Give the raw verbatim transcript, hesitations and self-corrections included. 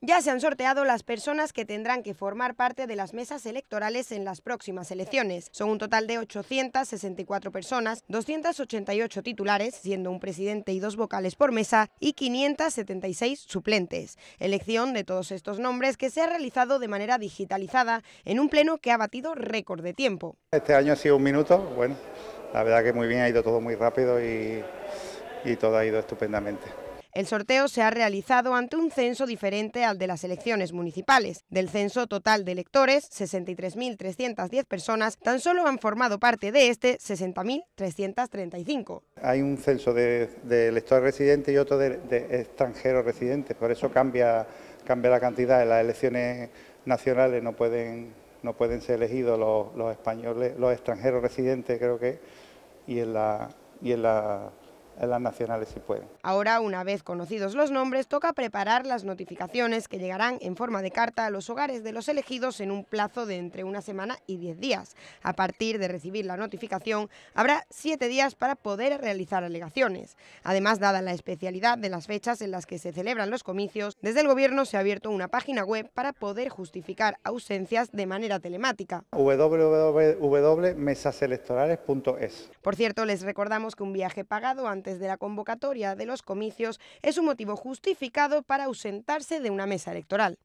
Ya se han sorteado las personas que tendrán que formar parte de las mesas electorales en las próximas elecciones. Son un total de ochocientas sesenta y cuatro personas, doscientos ochenta y ocho titulares, siendo un presidente y dos vocales por mesa, y quinientos setenta y seis suplentes. Elección de todos estos nombres que se ha realizado de manera digitalizada en un pleno que ha batido récord de tiempo. Este año ha sido un minuto, bueno, la verdad que muy bien, ha ido todo muy rápido y, y todo ha ido estupendamente. El sorteo se ha realizado ante un censo diferente al de las elecciones municipales. Del censo total de electores, sesenta y tres mil trescientas diez personas, tan solo han formado parte de este sesenta mil trescientas treinta y cinco. Hay un censo de, de electores residentes y otro de, de extranjeros residentes, por eso cambia, cambia la cantidad. En las elecciones nacionales no pueden, no pueden ser elegidos los, los españoles, los extranjeros residentes, creo que, y en la... Y en la en las nacionales si pueden. Ahora, una vez conocidos los nombres, toca preparar las notificaciones que llegarán en forma de carta a los hogares de los elegidos en un plazo de entre una semana y diez días. A partir de recibir la notificación, habrá siete días para poder realizar alegaciones. Además, dada la especialidad de las fechas en las que se celebran los comicios, desde el Gobierno se ha abierto una página web para poder justificar ausencias de manera telemática. doble u doble u doble u punto mesaselectorales punto es. Por cierto, les recordamos que un viaje pagado antes de la convocatoria de los comicios es un motivo justificado para ausentarse de una mesa electoral.